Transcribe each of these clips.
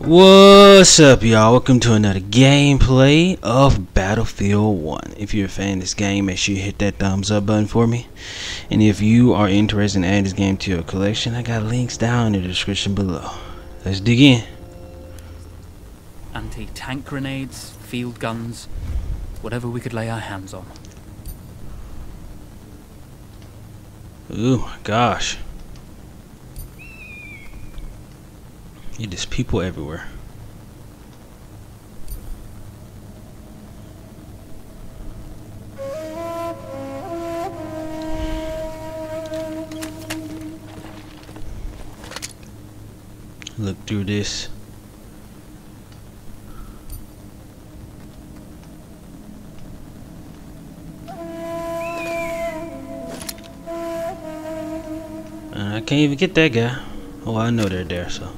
What's up, y'all? Welcome to another gameplay of Battlefield 1. If you're a fan of this game, make sure you hit that thumbs up button for me. And if you are interested in adding this game to your collection, I got links down in the description below. Let's dig in. Anti-tank grenades, field guns, whatever we could lay our hands on. Ooh, my gosh. It is people everywhere. Look through this. I can't even get that guy. Oh, I know they're there, so.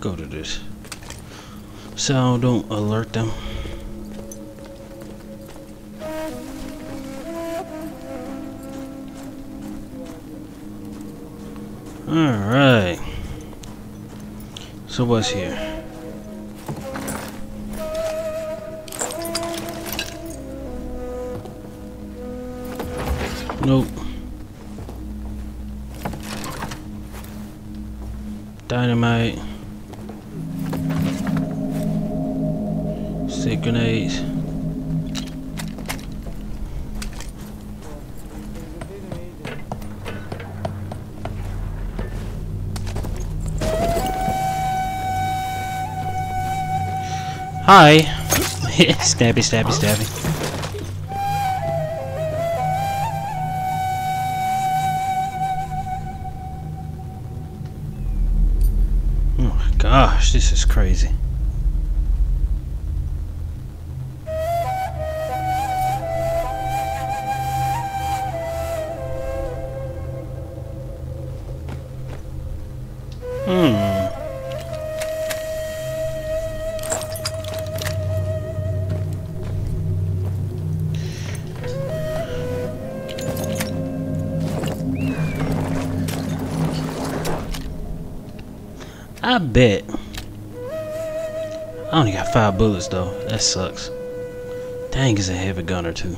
Go to this so I don't alert them. Alright, so what's here? Nope. Dynamite. Stick grenades. Hi. Stabby, stabby, stabby. Oh my gosh, this is crazy. I bet I only got 5 bullets though. That sucks. Dang, is a heavy gunner too.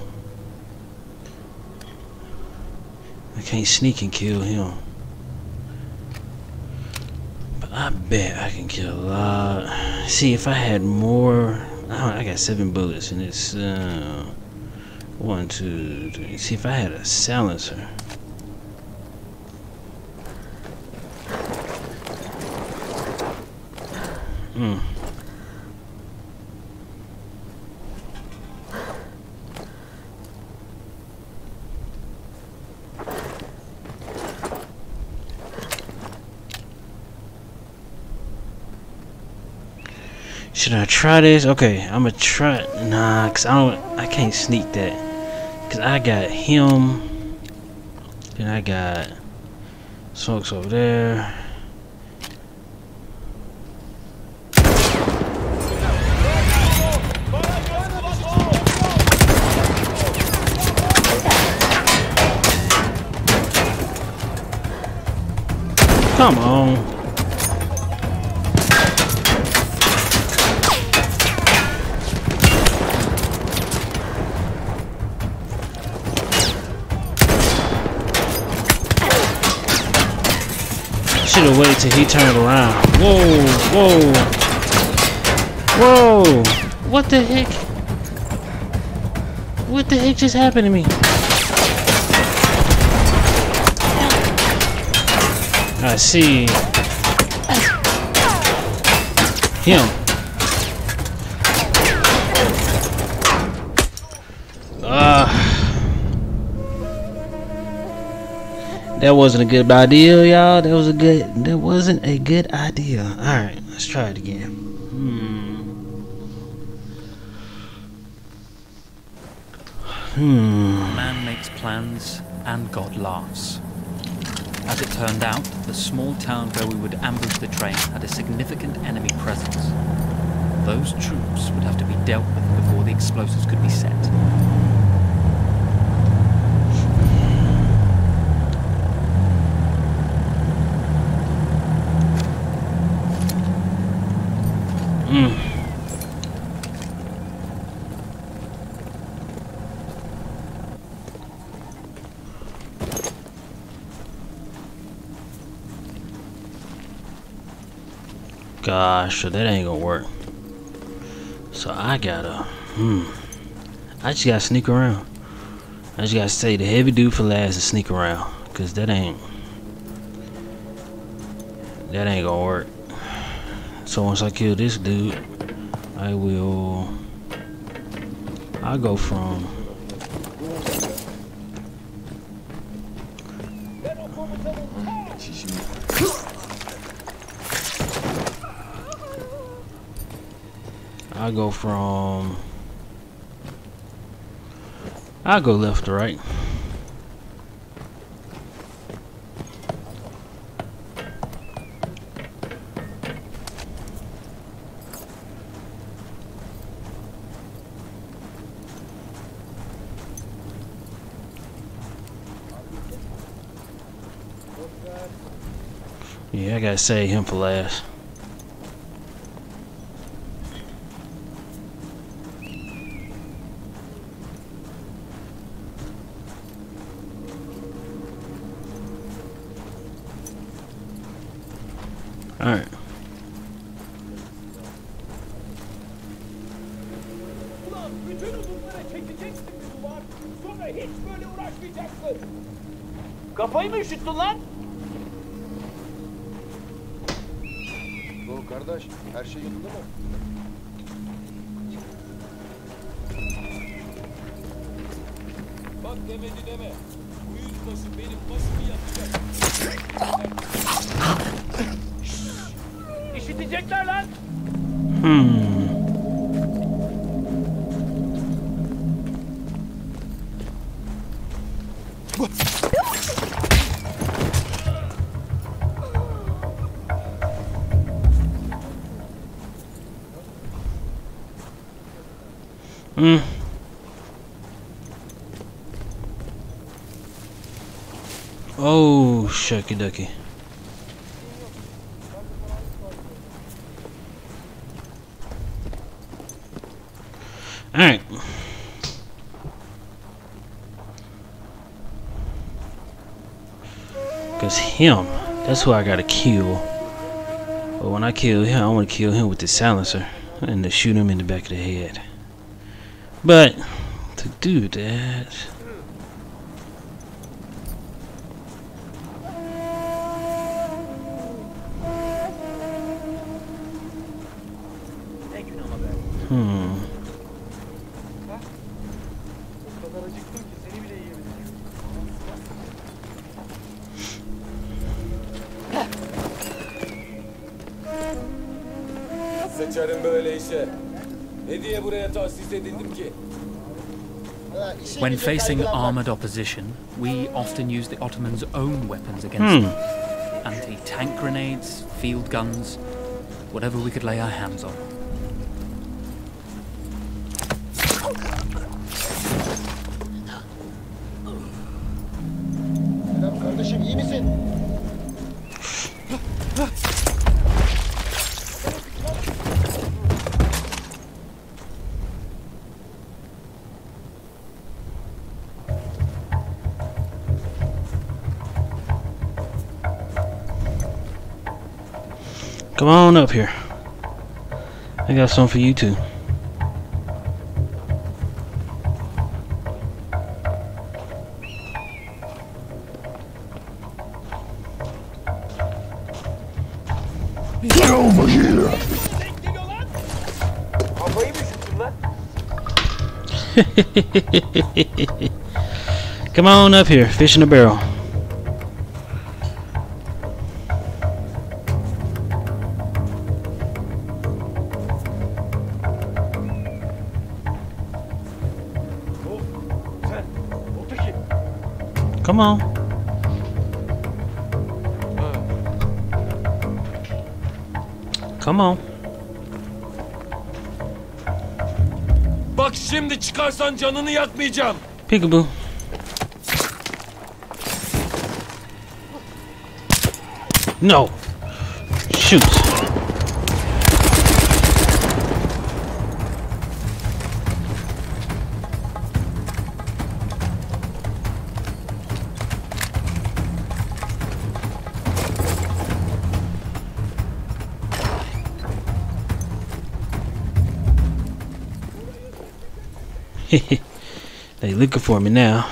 I can't sneak and kill him. But I bet I can kill a lot. See, if I had more, I got 7 bullets and it's 1, 2, 3. See, if I had a silencer. Hmm. Should I try this? Okay, I'ma try. Nah, cause I can't sneak that. Cause I got him. Then I got smokes over there. Come on. Should have waited till he turned around. Whoa, whoa. Whoa. What the heck? What the heck just happened to me? I see him. That wasn't a good idea, y'all. That wasn't a good idea. All right, let's try it again. Man makes plans and God laughs. As it turned out, the small town where we would ambush the train had a significant enemy presence. Those troops would have to be dealt with before the explosives could be set. gosh, so that ain't gonna work. So I gotta, I just gotta sneak around. I just gotta say the heavy dude for last and sneak around, cause that ain't gonna work. So once I kill this dude, I'll go from. I'll go left to right. Yeah, I gotta save him for last. Alright. Kafayı mı üşüttün lan? Bu kardeş, her şey yolunda mı? Bak demedi deme. Bu yüzbaşı benim basımı yapacak. Oh, shucky ducky. Alright. Cause him, that's who I gotta kill. But when I kill him, I wanna kill him with the silencer and to shoot him in the back of the head. But to do that, when facing armored opposition, we often use the Ottomans' own weapons against them. Anti-tank grenades, field guns, whatever we could lay our hands on. Come on up here. I got some for you too. Get over here! Come on up here, fish in a barrel. Come on. Come on. Bak şimdi çıkarsan canını yakmayacağım. Peekaboo. No. Shoot. They looking for me now.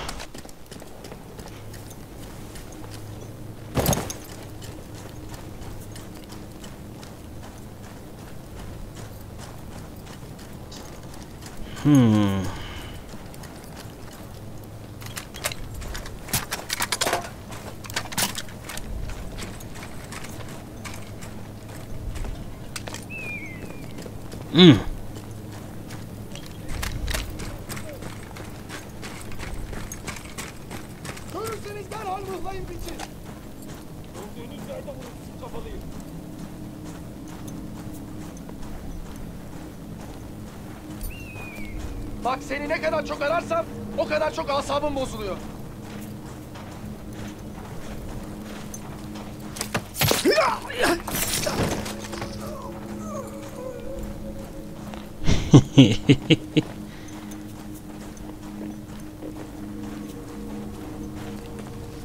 Bak seni ne kadar çok ararsam o kadar çok asabım bozuluyor.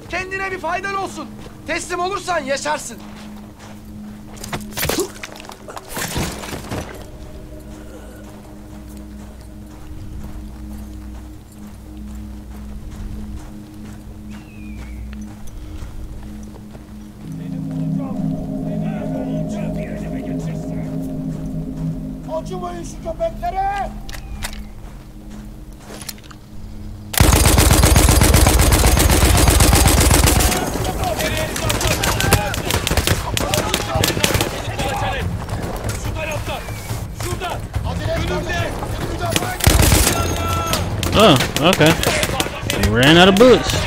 Kendine bir faydan olsun. Teslim olursan yaşarsın. Acımayın şu köpeklere! Oh, okay. They ran out of bullets.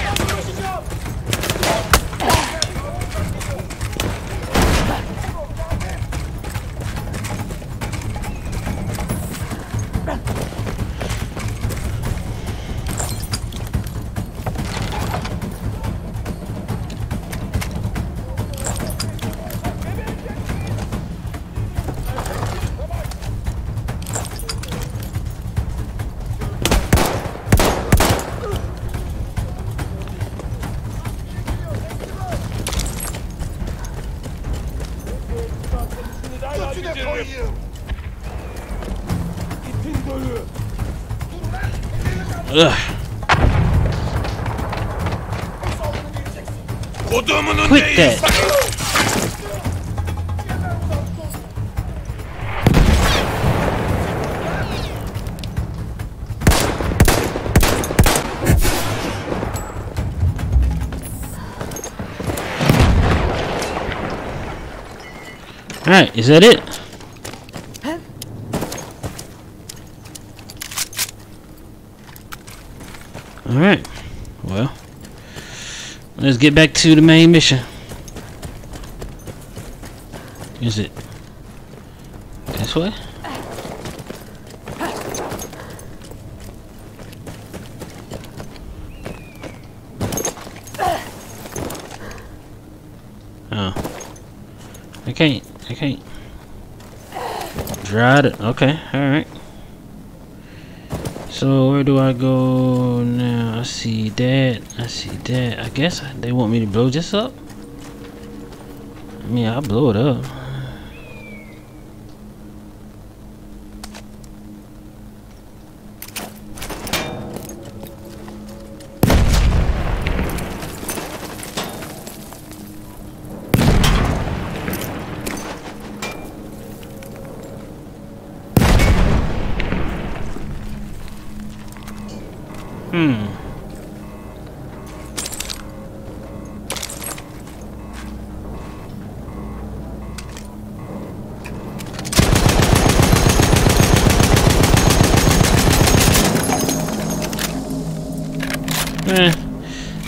Ugh. Quit that. All right, is that it? Huh? All right. Well, let's get back to the main mission. Is it this way? Oh, I can't. Okay. Dried it. Okay. All right. So where do I go now? I see that. I see that. I guess they want me to blow this up. I mean, I'll blow it up.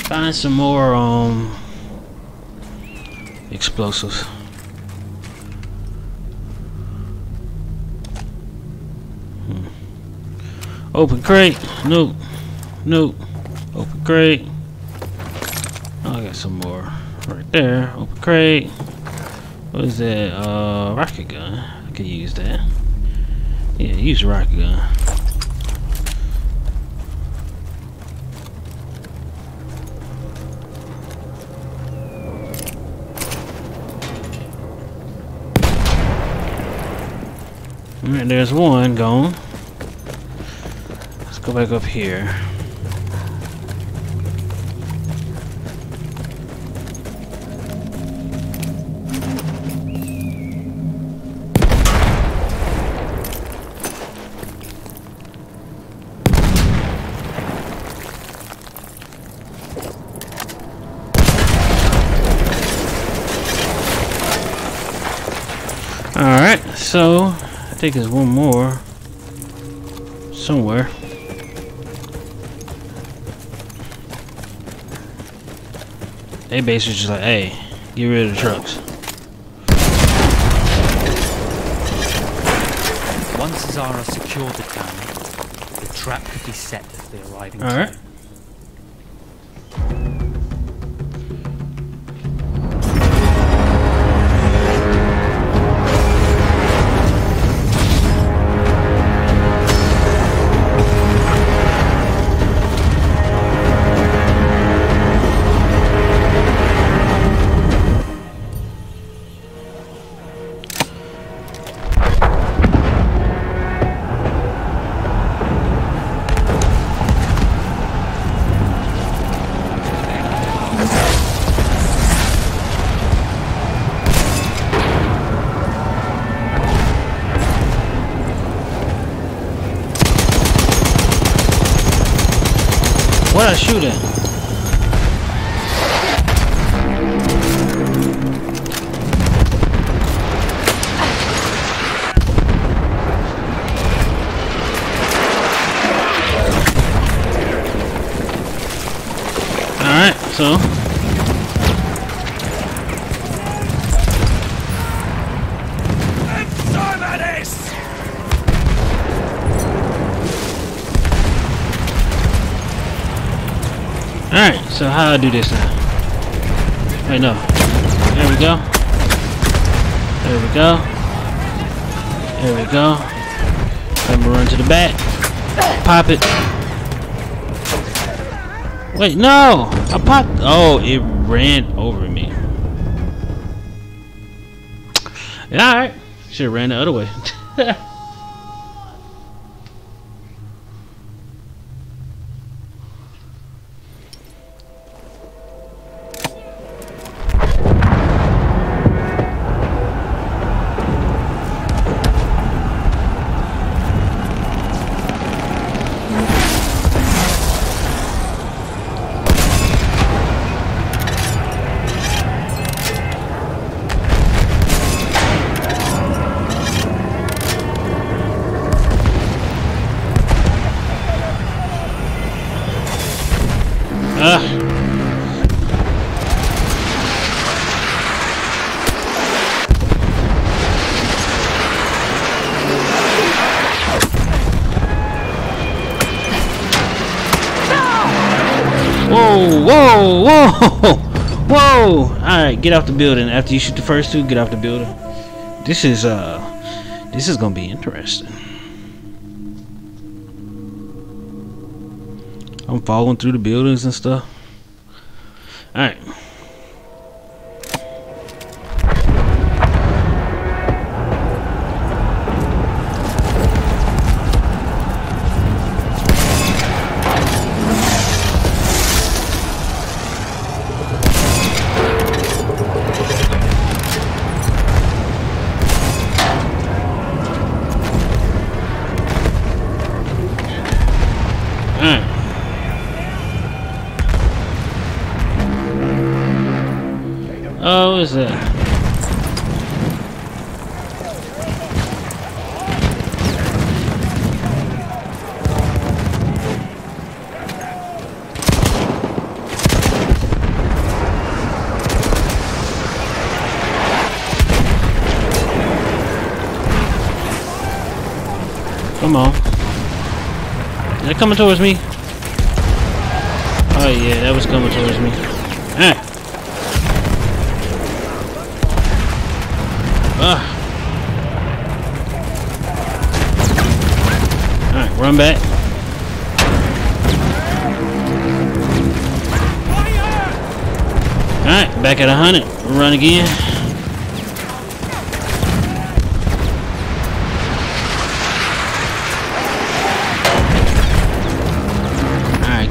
Find some more explosives. Open crate. Nope. Nope. Open crate. Oh, I got some more right there. Open crate. What is that? Rocket gun. I could use that. Yeah, use the rocket gun. Alright, there's one gone. Let's go back up here. Alright, so I think there's one more somewhere. They basically just like, hey, get rid of the trucks. Once Zara secured the town, the trap could be set as the arriving team. Alright. What a shooting! Alright, so alright, so how do I do this now? Wait, no. There we go. There we go. There we go. Let me run to the back. Pop it. Wait, no! I popped. Oh, it ran over me. Alright. Should have ran the other way. Whoa, whoa, whoa! Alright, get off the building. After you shoot the first two, get off the building. This is gonna be interesting. I'm falling through the buildings and stuff. Alright. Oh, what is that? Come on. Is that coming towards me? Oh yeah, that was coming towards me. Ah. Alright, run back. Alright, back at 100. Run again.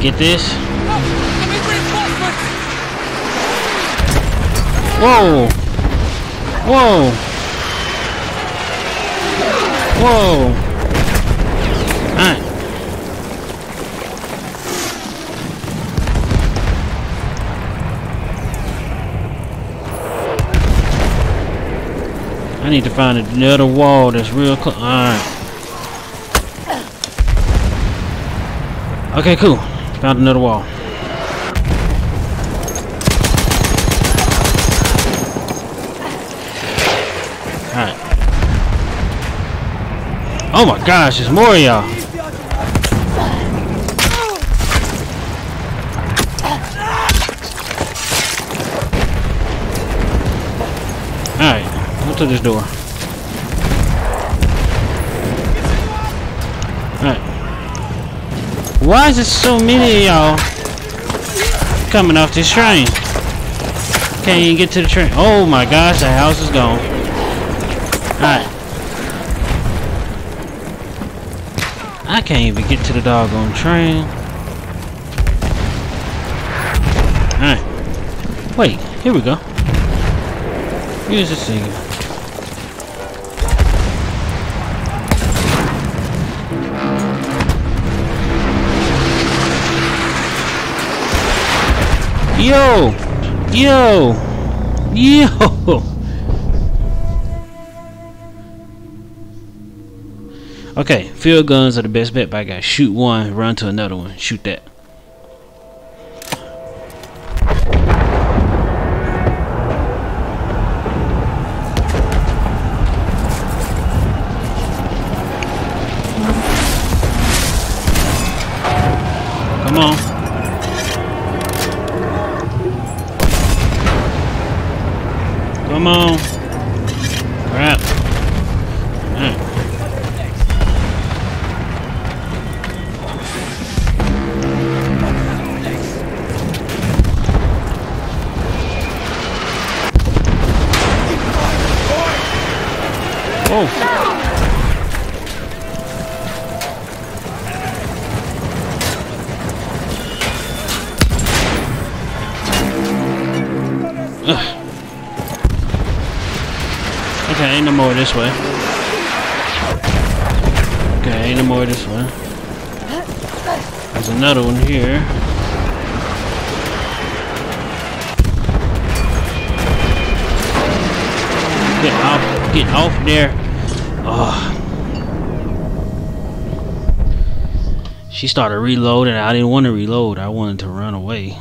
Get this. Whoa! Whoa! Whoa! Alright. I need to find another wall that's real close. Alright. Okay, cool. Found another wall. Alright. Oh my gosh, there's more of y'all. Alright, go to this door. Why is there so many of y'all coming off this train? Can't even get to the train. Oh my gosh, the house is gone. Alright. I can't even get to the doggone train. Alright. Wait, here we go. Use this thing. Yo! Yo! Yo! Okay, field guns are the best bet, but I gotta shoot one, run to another one, shoot that. Come on. Crap. Right. Oh. Ugh. Okay, ain't no more this way. Okay, ain't no more this way. There's another one here. Get off there. Oh. She started reloading. I didn't want to reload. I wanted to run away.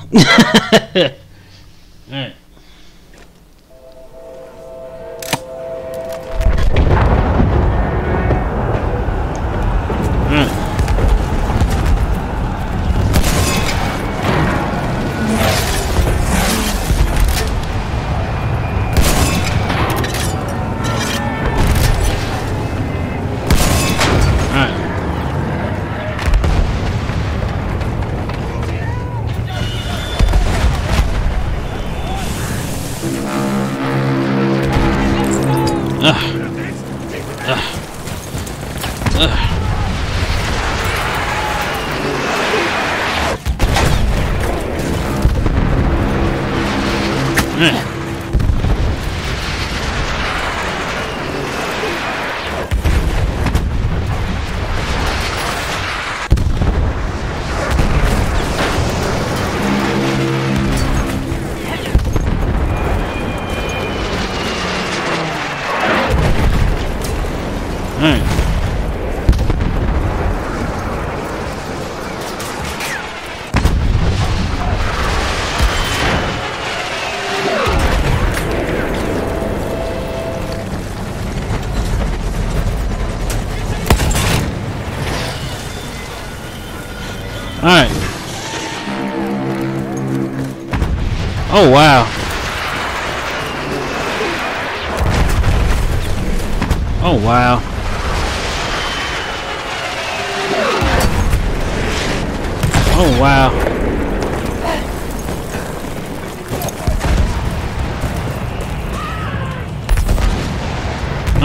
Alright. Alright. Oh, wow. Oh, wow. Oh, wow.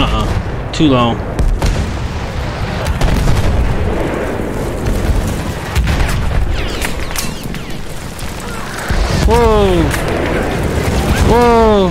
Uh-uh. Too long. Whoa! Whoa!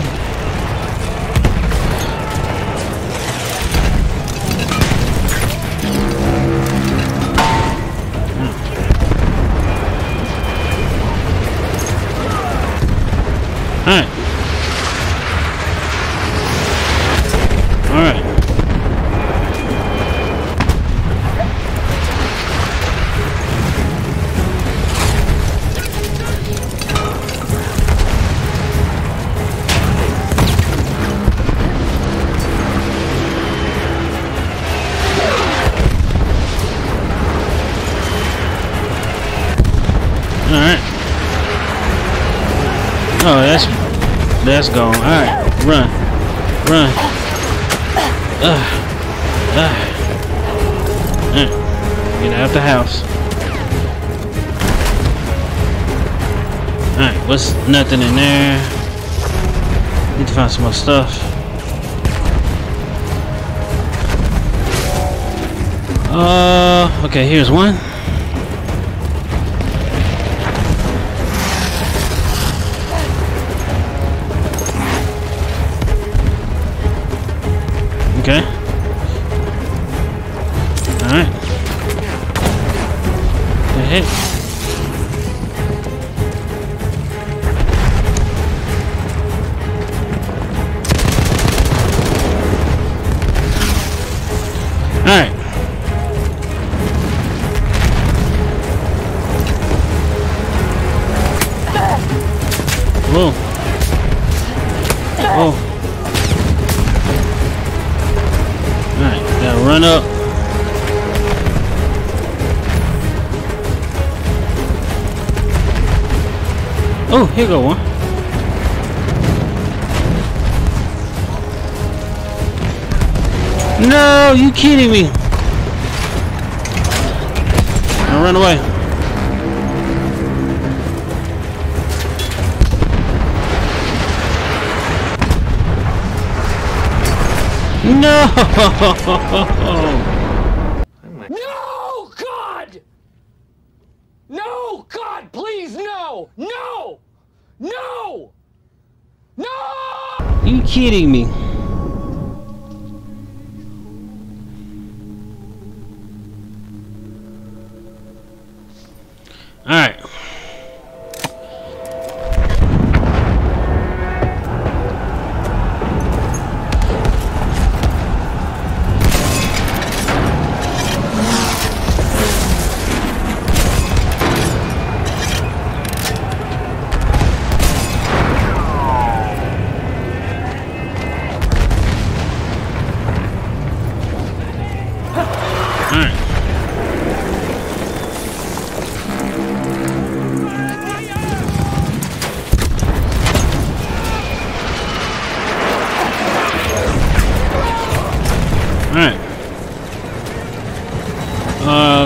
Oh, that's gone. All right, run, run. Get out the house. All right, what's nothing in there? Need to find some more stuff. Okay, here's one. Okay. Alright. The heck? Alright. Whoa. Whoa. Run up. Oh, here go one. No, you kidding me? Now run away. No! No, God! No, God, please, no! No! No! No! You kidding me? All right.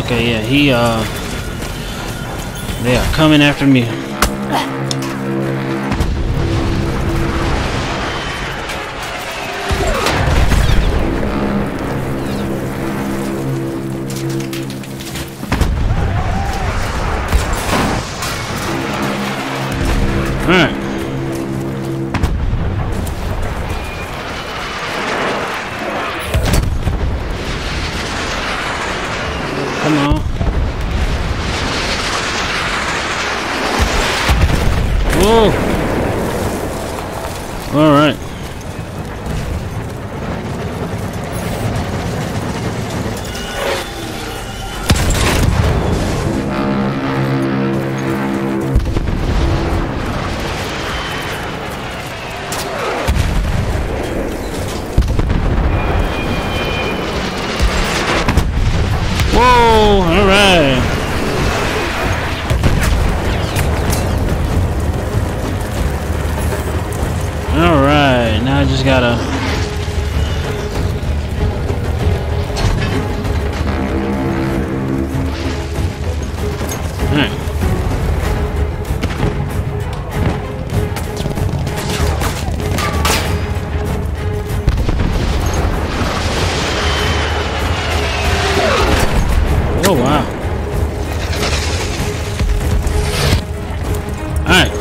Okay, yeah, they are coming after me. Alright. Come on. Whoa. All right. Whoa, all right. All right, now I just gotta... All right. Oh, wow. All right.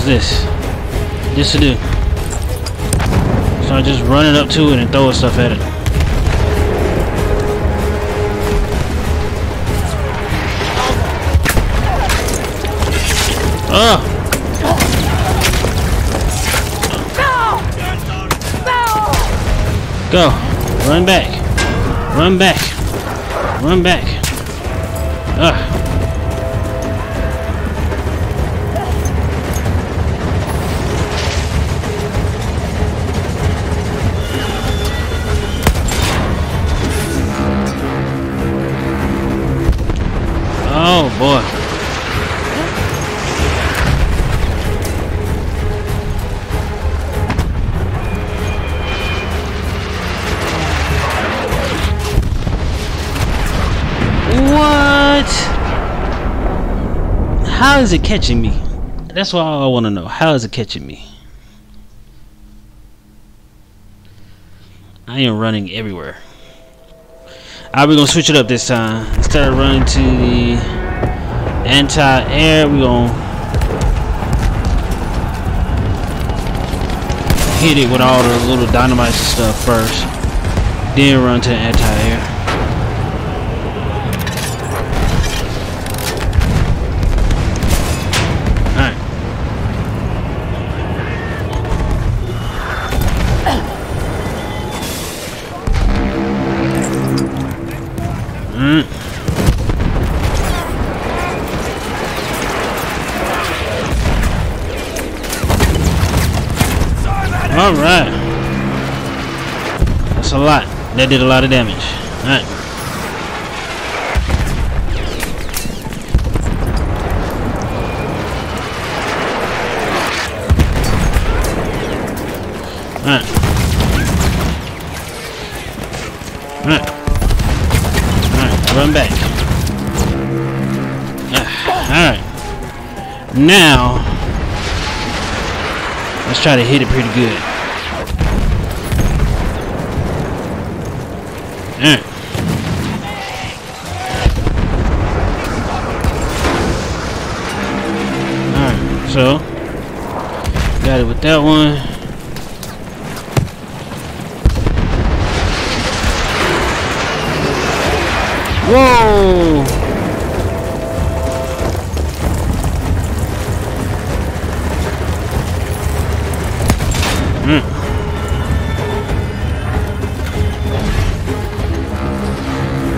is this? This to do. So I just run it up to it and throw stuff at it. Oh! No! Go! Run back! Run back! Run back! Ugh! Oh boy. What? How is it catching me? That's what I want to know. How is it catching me? I am running everywhere. Alright, we're gonna switch it up this time. Instead of running to the anti-air, we're gonna hit it with all the little dynamite stuff first, then run to the anti-air. Alright. That's a lot. That did a lot of damage. Alright. Alright. Alright. Alright. Run back. Alright. Now, let's try to hit it pretty good. Alright, so got it with that one. Whoa!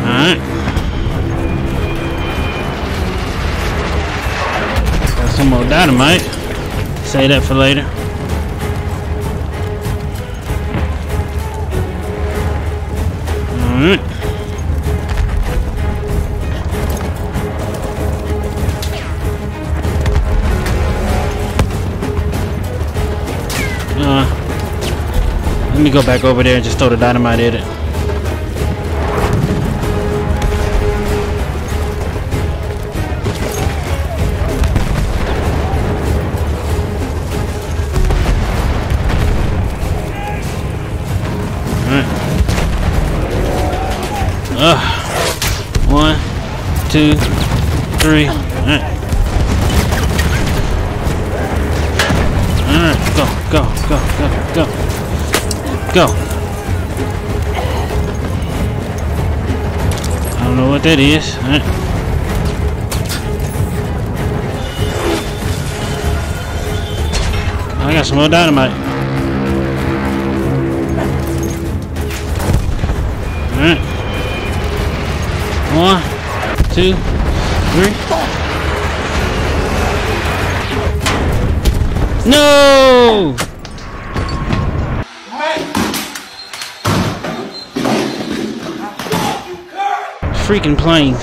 Alright. Got some more dynamite. Save that for later. Alright. Let me go back over there and just throw the dynamite at it. One, two, three. Alright. Alright, go, go, go, go, go. Go. I don't know what that is. Alright. I got some more dynamite. Alright. 1, 2, 3. No! Freaking planes.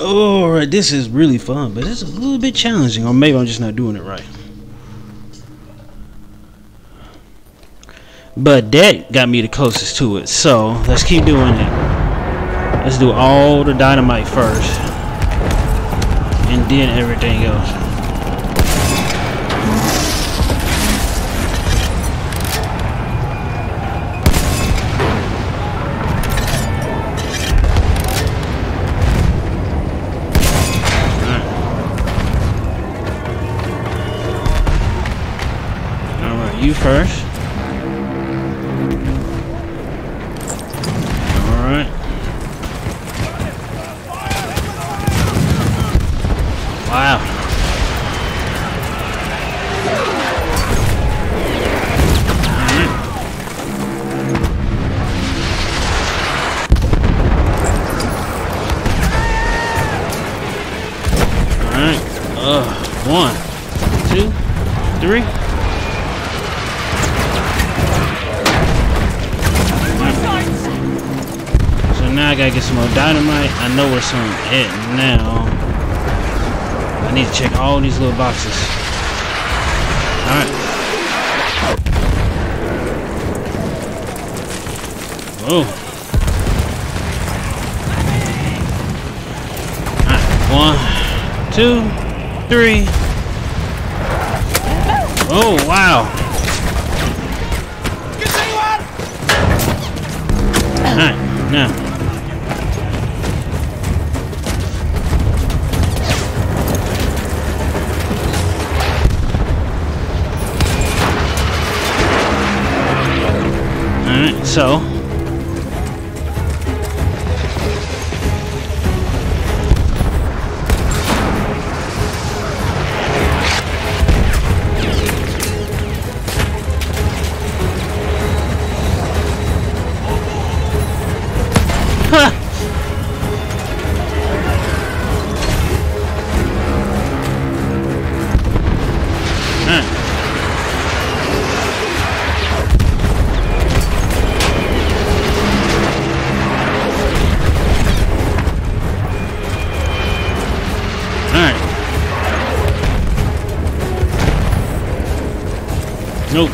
Alright, this is really fun, but it's a little bit challenging, or maybe I'm just not doing it right. But that got me the closest to it, so let's keep doing it. Let's do all the dynamite first, and then everything else. first. Alright. Wow. Alright. One, two, three. So now I gotta get some more dynamite. I know where some at now. I need to check all these little boxes. Alright. Whoa. Alright, one, two. Three. Oh wow. Alright, now. Alright, so nope.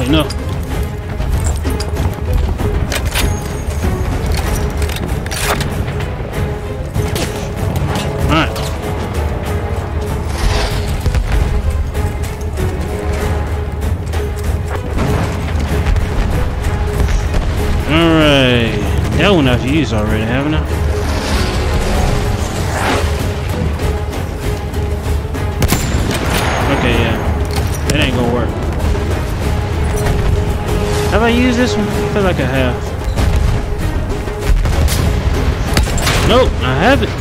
Wait, no. That one I've used already, haven't I? Okay, yeah. That ain't gonna work. Have I used this one? I feel like I have. Nope, I haven't.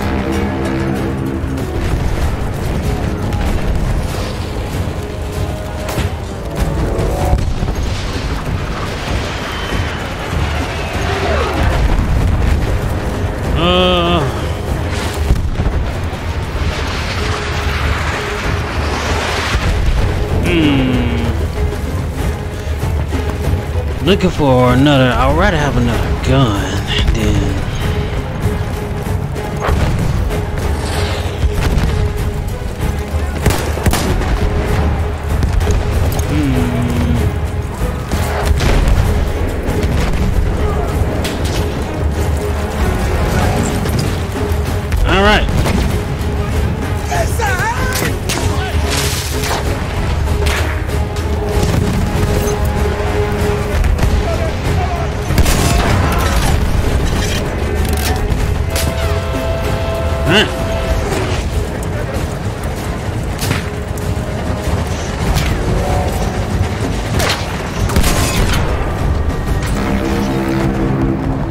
Looking for another. I'd rather have another gun than.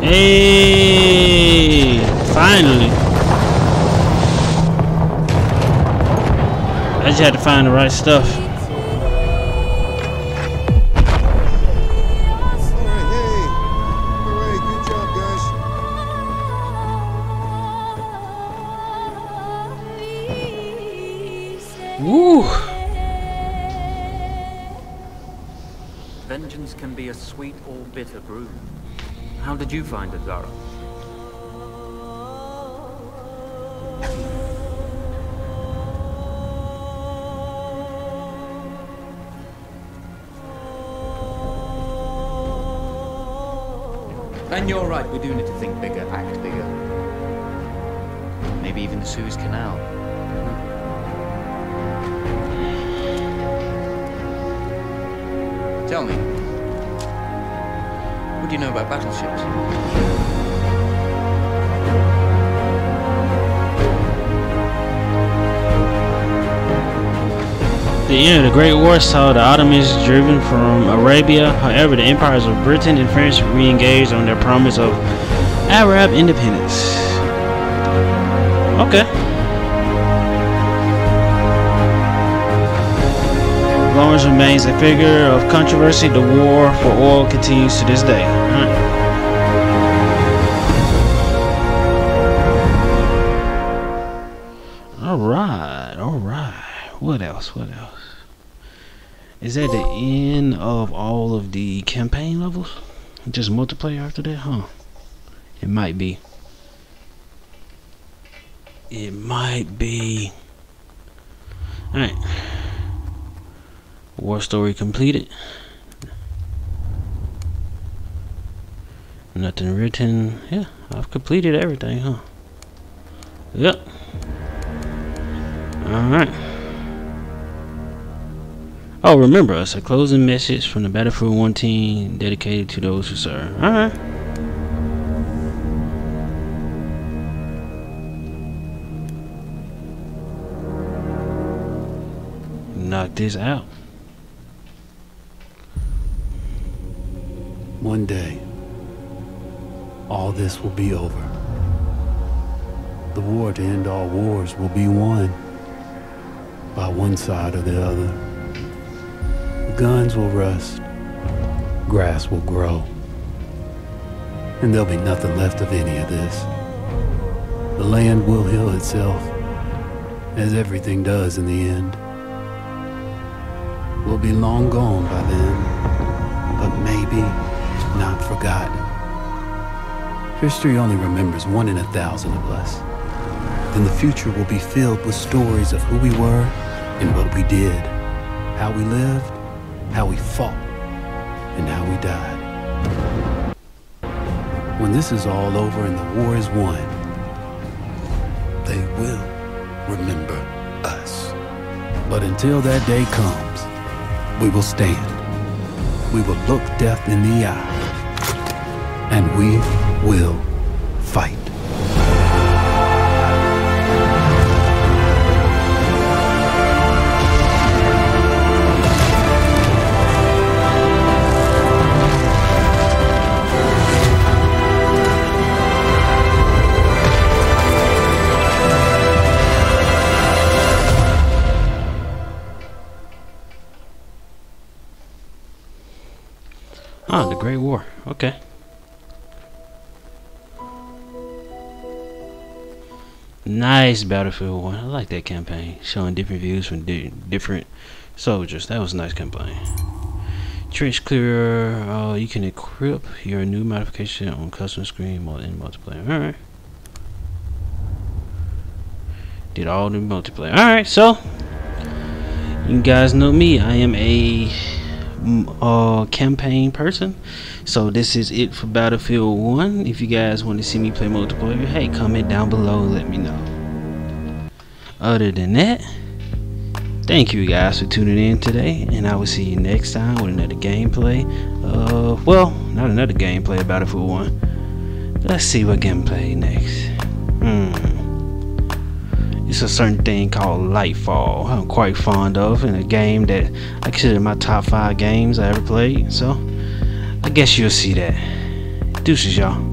Hey, finally. I just had to find the right stuff. Woo! Vengeance can be a sweet or bitter brew. How did you find it, Zara? And you're right, we do need to think bigger, act bigger. Maybe even the Suez Canal. Tell me, what do you know about battleships? The Great War saw the Ottomans driven from Arabia. However, the empires of Britain and France re-engaged on their promise of Arab independence. Okay. Lawrence remains a figure of controversy. The war for oil continues to this day. All right. What else? Is that the end of all of the campaign levels? Just multiplayer after that, huh? It might be. Alright. War story completed. Nothing written. Yeah, I've completed everything, huh? Yep. Alright. Oh, remember us. A closing message from the Battlefield 1 team dedicated to those who serve. Alright. Knock this out. One day, all this will be over. The war to end all wars will be won by one side or the other. The guns will rust, grass will grow, and there'll be nothing left of any of this. The land will heal itself, as everything does in the end. We'll be long gone by then, but maybe not forgotten. History only remembers 1 in 1,000 of us. Then the future will be filled with stories of who we were and what we did, how we lived, how we fought, and how we died. When this is all over and the war is won, they will remember us. But until that day comes, we will stand. We will look death in the eye. And we will fight. Ah, the Great War. Okay. Nice Battlefield 1. I like that campaign. Showing different views from different soldiers. That was a nice campaign. Trench clearer. You can equip your new modification on custom screen in multiplayer. Alright. Did all the multiplayer. Alright, so you guys know me. I am a campaign person, so this is it for Battlefield 1. If you guys want to see me play multiplayer, hey, comment down below and let me know. Other than that, thank you guys for tuning in today, and I will see you next time with another gameplay of, well, not another gameplay of Battlefield 1. Let's see what gameplay next. It's a certain thing called Lightfall I'm quite fond of, and a game that I consider my top 5 games I ever played, so I guess you'll see that. Deuces, y'all.